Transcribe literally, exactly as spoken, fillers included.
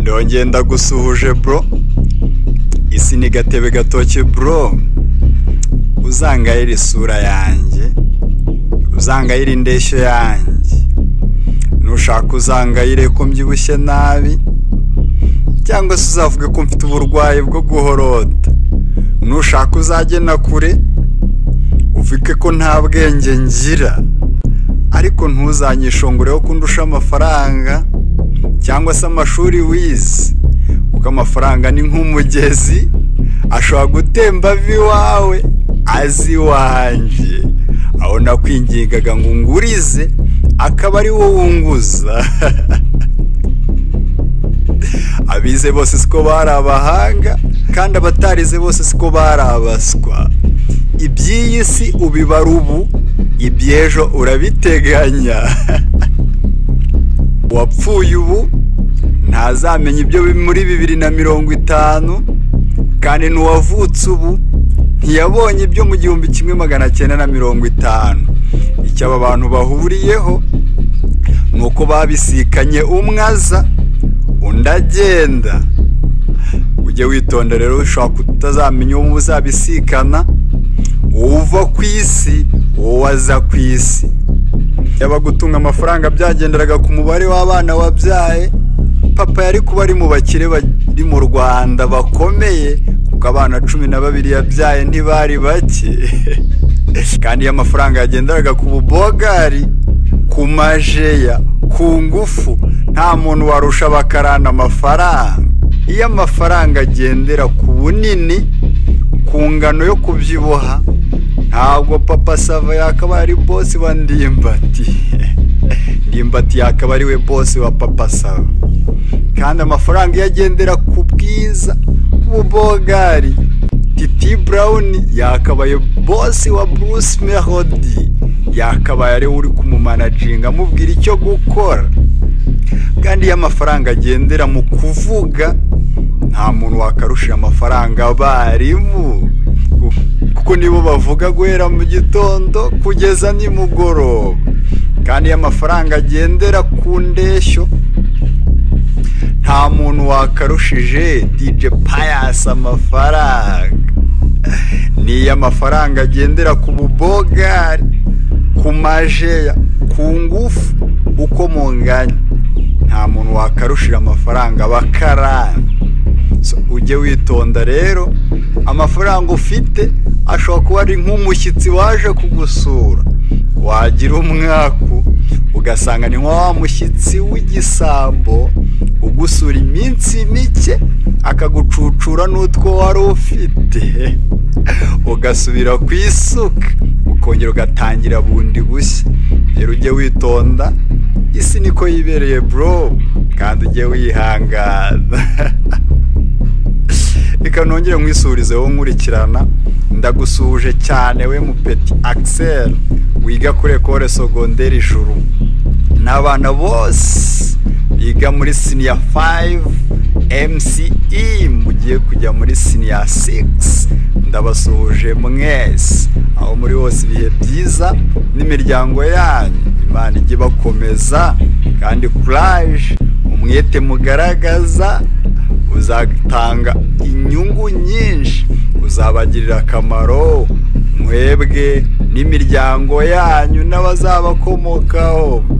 Ndongenda gusuhuje bro. Isi ni gatebe gatoki bro. Uzangayira isura yanjye, uzangayira indeshyo yanjye, nushaka uzangayire ko mbyibushye nabi, cyangwa se uzavuga ko mfite uburwayi bwo guhorota, nushaka uzagena kure ufike ko nta bwenge ngira, ariko ntuzanyishongure ko ndusha amafaranga cyangwa se amashuri wize, kuko amafaranga ni nk'umugezi ashobora gutemba viwawe azi wanjye, aho nakwingingaga ngo ngurize akaba ari wowe wunguza. Abize bose siko bari abahanga, kandi abatarize bose siko bari abaswa. Iby'iyi si ubibara ubu, iby'ejo urabiteganya. Wapfuye ubu ntazamenya ibyo muri bibiri na mirongo itanu, kandi n'uwavutse ubu ntiyabonye ibyo mu gihumbi kimwe magana cyenda na mirongo itanu. Icyaba abantu bahuriyeho nuko babisikanye, umwaza undagenda. Ujye witonda rero, ushaka utazamenya uwo muzabisikana, uva ku isi waza ku isi. Yabagutunga amafaranga byagenderaga ku mubare w'abana wabyaye. Papa yari kuba ari mu bakire bari mu Rwanda bakomeye, kuko abana cumi na babiri yabyaye ntibari bake. Kandi amafaranga yagenderaga ku bubogari, ku majeya, ku ngufu. Nta muntu warusha bakarana amafaranga. Iyo amafaranga agendera ku bunini, ku ngano yo kubyibuha, ntabwo papa Sava yakaba ari boss wa Ndimbati. Ndimbati yakaba ari we boss wa papa Sava. Kandi amafaranga yagendera ku bwiza, ku bogari. Titi Brown yakabaye boss wa Bruce Melody, yakabaye ari uri kumumanaginga mubwira icyo gukora. Kandi amafaranga agendera mu kuvuga, nta muntu wakarushya amafaranga abarimu, kuko nibo bavuga guhera mu gitondo kugeza nimugoroba. Kandi amafaranga agendera ku ndeshyo, nta muntu wakarushije D J Pius amafaranga. Niyo amafaranga agendera ku bubogari, ku majeya, ku ngufu, uko munganya, nta muntu wakarushira amafaranga bakarana. So, ujye witonda rero, amafaranga ufite ashobora kuba ari nk'umushyitsi waje kugusura. Wagira umwaku ugasanga ni wa mushyitsi w'igisambo ugusura iminsi mike, akagucucura n'utwo wari ufite, ugasubira ku isuka, ukongera ugatangira bundi bushya. Rero ujye witonda, isi niko yibereye bro, kandi ujye wihangana. Reka nongere nkwisurize wo nkurikirana, ndagusuhuje cyane we mu Petit Axel wiga kuri Ecole Secondaire Ijuru, n'abana bose biga muri senior five M C E mugiye kujya muri senior six. Ndabasuhuje mwese aho muri hose, bihe byiza n'imiryango yanyu. Imana ijye bakomeza, kandi courage, umwete mugaragaza uzatanga inyungu nyinshi, uzabagirira akamaro mwebwe n'imiryango yanyu n'abazabakomokaho.